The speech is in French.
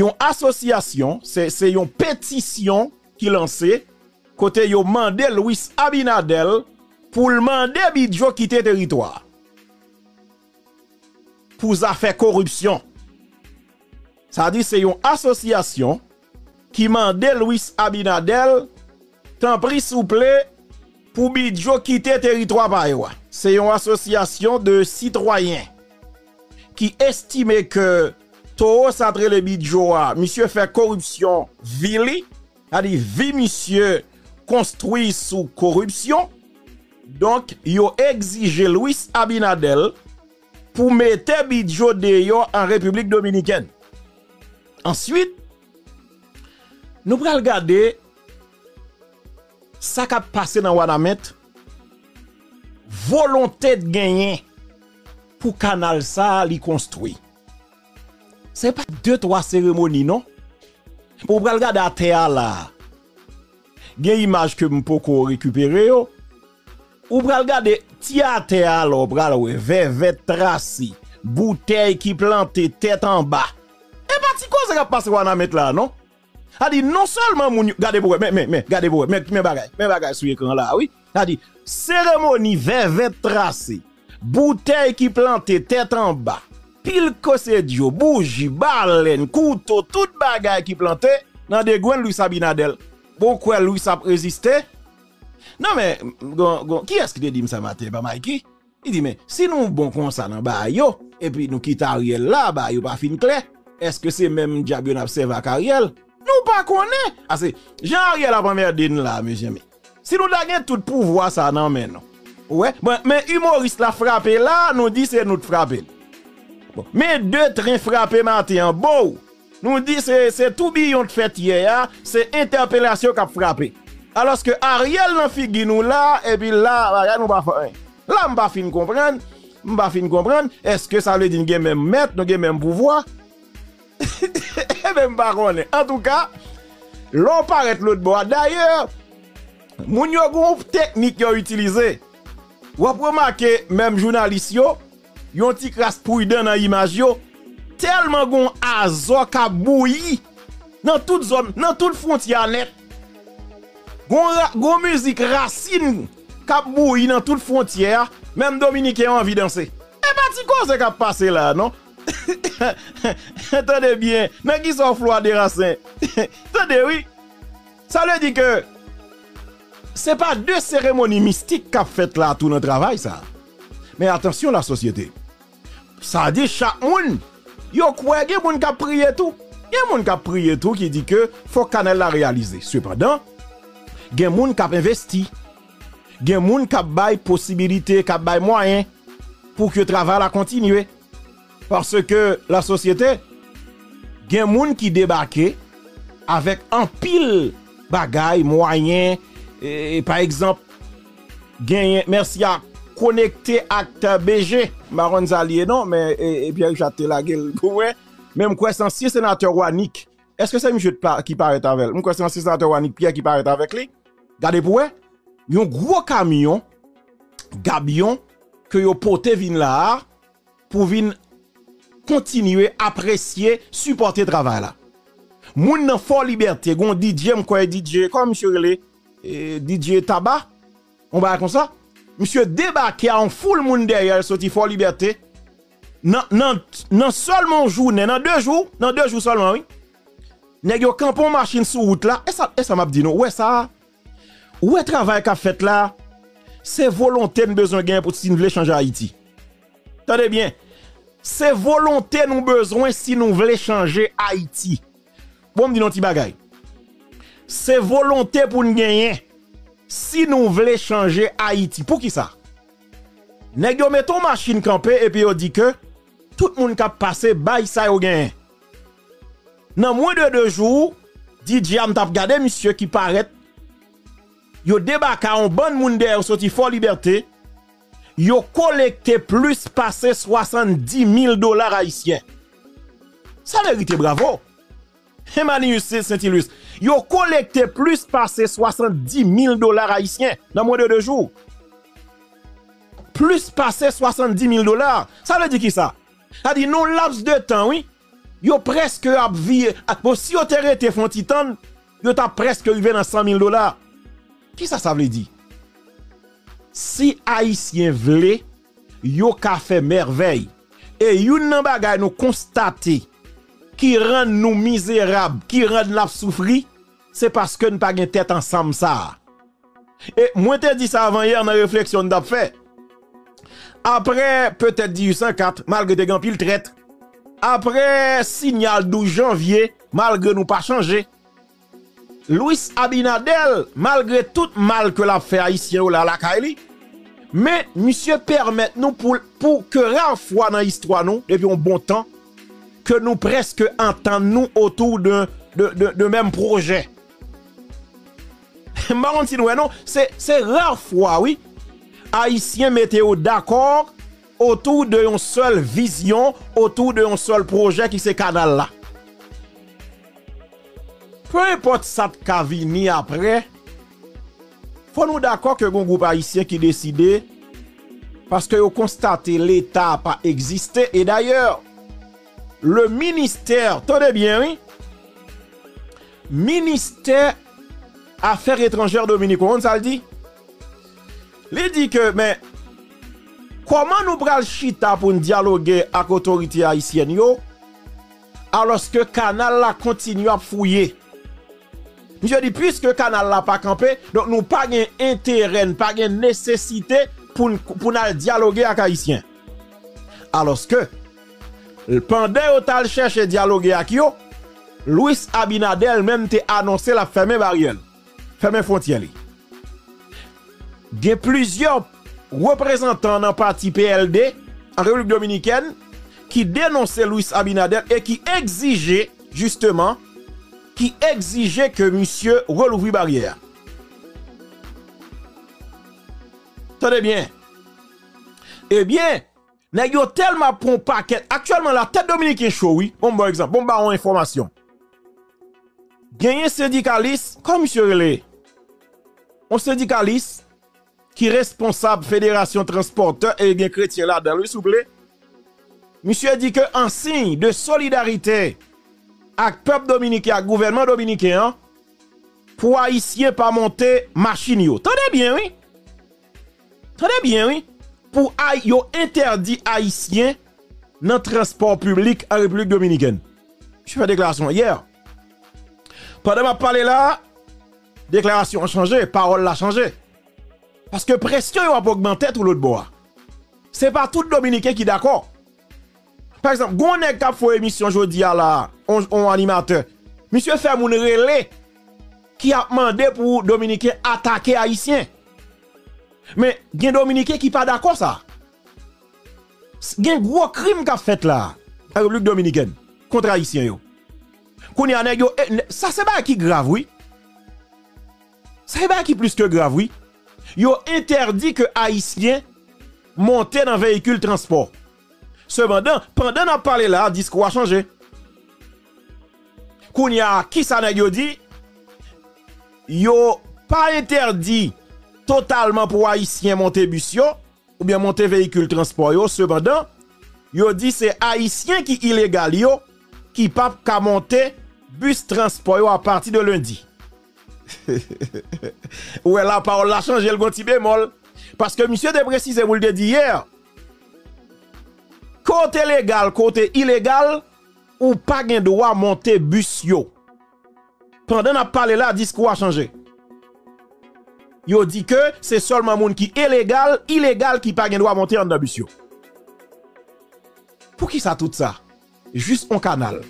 une association, c'est une pétition qui lancée côté yo mandé Luis Abinader pour le mandé Bidjo quitter territoire. Pour affaire corruption. Ça dit c'est une association qui mandé Luis Abinader tant pris s'il plaît pour Bidjo quitter territoire par yo. C'est une association de citoyens qui estime que Toho Sadre le Bidjo a monsieur fait corruption vili, c'est-à-dire vie monsieur construit sous corruption. Donc yo exige Luis Abinader pour mettre Bidjo dehors en République dominicaine. Ensuite, nous pral regarder ça qui a passé dans Wanamet, volonté de gagner pour canal ça li construit. C'est pas 2-3 cérémonies non. Pour pral regarder à terre là. Gen image que m'poko récupérer yo. Ou pral gade ti a te alo pral we veve trasi, bouteille qui plante tête en bas. Et parti cause ka passe wana met là non? A dit non seulement moun gade pour mais gade pour mais bagay sur écran là oui. A dit cérémonie veve trasi, bouteille qui plante tête en bas. Pile kosedio, bougie, baleine, couteau, toute bagay qui plante dans des gwen Luis Abinader. Pourquoi Luis a résisté? Non mais, qui est-ce qui dit ça matin? Pas Mikey. Il dit mais si nous bon comme ça dans bayo et puis nous quittons Ariel là, bayo pas fin clair. Est-ce que c'est même diable n'a observé Ariel? Nous pas connaît. Ah c'est Jean-Ariel la première dîne là mes amis. Si nous gagne tout pouvoir ça non mais non. Ouais, bon, mais humoriste la frappé là, nous dit c'est nous frapper. Bon, mais deux trains frappés matin beau. Nous dit c'est tout billon de fête hier, c'est interpellation qui a frappé. Alors que Ariel nan figi nou là et puis là nous pas faire. Là m'pa fin comprendre, est-ce que ça veut dire que même maître, nous même pouvoir? Et même pas connait. En tout cas, l'on paraît l'autre bois d'ailleurs. Moun yo gon technique yo utilisé. Ou remarquer même journaliste yo, yon ti crasse pouidan dans image yo, tellement gon azo ka bouilli dans toute zone, dans toute frontière net. Gon musique racine kap bouille dans toute frontière, même Dominicain a envie de danser. Et parti quoi c'est kap passé là, non? Attendez bien, mais qui sont flois des racines? Attendez oui. Ça veut dire que c'est pas deux cérémonies mystiques qu'a fait là tout notre travail ça. Mais attention la société. Ça dit chaque monde, yo croit gen moun k'ap prier tout. Gen moun k'ap prier tout qui dit que faut canal la réaliser. Cependant, gen moun k'ap investi, gen moun k'ap bay possibilité, k'ap bay moyen pour que travail la continue. Parce que la société gen moun qui débarqué avec un pile bagay moyen et par exemple gen merci à connecter acteur BG Maron Zalie non mais et Pierre Jate la gueule ouais même quoi c'est ancien sénateur Wanik. Est-ce que c'est monsieur qui paraît avec lui? Moi c'est ancien sénateur Wanik Pierre qui paraît avec lui. Gardez pour eux, yon gros camion, gabion, que yon pote vin là, pour vin continuer, apprécier, supporter travail là. Moun nan fort liberté, gon DJ, m'koye DJ, comme monsieur Relé, DJ Taba, on va comme ça, monsieur débarqué en full moun derrière, sorti fort liberté, nan seulement journée, nan deux jours seulement, oui. Nèg yo campon machine sur route là, et ça m'a dit non, ouais ça. Ouais travail qu'a fait là, c'est volonté nous besoin gain pour si nous voulons changer Haïti. Tendez bien. C'est volonté nous besoin si nous voulons changer Haïti. Bon me dit non petit bagay. C'est volonté pour nous gagner si nous voulons changer Haïti. Pour qui ça? Nèg yo met ton machine camper et puis on dit que tout le monde qui a passé bail ça yo gagné. Dans moins de 2 jours, DJ am t'a regardé monsieur qui paraît yo débarqué en bonne monde derrière sorti fort liberté, yo collecté plus passé 70 000 $ haïtiens. Ça mérite bravo. Emmanuel saint Louis, yo collecté plus passé 70 000 $ haïtiens dans moins de 2 jours. Plus passé 70 000 $. Ça veut dire qui ça? Ça dit non laps de temps oui. yo presque a vie bon si yo te rete font titan yo t'a presque arrivé dans $100,000. Qui ça ça veut dire? Si haïtien vle yo ka fait merveille et yon nan bagay nous constater qui rend nous misérables, qui rend nous souffrir, c'est parce que nous pas gen tête ensemble ça. Et moi te dit ça avant hier dans réflexion d'ap fait. Après peut-être 1804 malgré des gampil traite. Après signal 12 janvier malgré nous pas changer. Luis Abinader malgré tout mal que l'a fait haïtien ou la Kaili, mais monsieur permet nous pour que rare fois dans l'histoire nous depuis un bon temps que nous presque entendons nous autour de même projet. Maron Zalie non, c'est rare fois oui. Haïtiens mettez-vous d'accord autour de une seule vision, autour de un seul projet qui c'est canal là. Peu importe ça qui vini après, faut nous d'accord que un groupe haïtien qui décide parce que vous constatez l'État pas existé et d'ailleurs le ministère, tenez bien oui, ministère Affaires étrangères dominicaines, on ça le dit. Il dit que, mais, comment nous prenons le chita pour dialoguer avec l'autorité haïtienne, alors que le canal continue à fouiller? Je dis, puisque le canal n'a pas campé, donc nous n'avons pas d'intérêt, pas de nécessité pour dialoguer avec les haïtiens. Alors que, pendant que vous cherchez à dialoguer avec eux, Luis Abinader même a annoncé la ferme barrière, ferme frontière. Il y a plusieurs représentants dans le parti PLD en République dominicaine qui dénonçaient Luis Abinader et qui exigeaient justement que monsieur rouvre barrière. Tenez bien. Eh bien, nous avons tellement pour un paquet. Actuellement, la tête dominicaine est chaude, oui. Bon, bon exemple, bon, bon, information. Gagné syndicaliste, comme monsieur Relé, un syndicaliste qui est responsable fédération transporteur et bien chrétien là dans le souple. Monsieur dit que en signe de solidarité avec peuple dominicain, avec gouvernement dominicain, pour haïtien pas monter machine yo. Tenez bien oui. Tenez bien oui. Pour yo interdit haïtien dans transport public en République dominicaine. Je fais déclaration hier. Pendant ma parler là, déclaration a changé, parole a changé. Parce que pression a augmenté tout l'autre bois. C'est pas tout Dominicain qui est d'accord. Par exemple, quand on a fait émission aujourd'hui à la on animateur, monsieur Fermoun Relé qui a demandé pour Dominicain attaquer Haïtien. Mais il y a Dominicain qui pas d'accord ça. Il y a un gros crime qu'a fait là, la République dominicaine contre Haïtien yo. Ça c'est pas qui grave oui. Ça c'est pas qui plus que grave oui. Yo interdit que haïtien monte dans véhicule transport. Cependant, pendant qu'on parle là, discours a changé. Kounya qui ça n'a dit yo pas interdit totalement pour haïtien monter bus yo ou bien monter véhicule transport yo, cependant yo dit c'est haïtien qui illégal yo qui pas qu'à monter bus transport à partir de lundi. Ouais, la parole a changé le petit bémol. Parce que monsieur de préciser, vous le dit hier, côté légal, côté illégal, ou pas de droit monter bus yo. Pendant qu'on parle là, discours a changé. Yo dit que c'est seulement moun qui illégal qui pas de droit monter en bus yo. Pour qui ça tout ça? Juste un canal.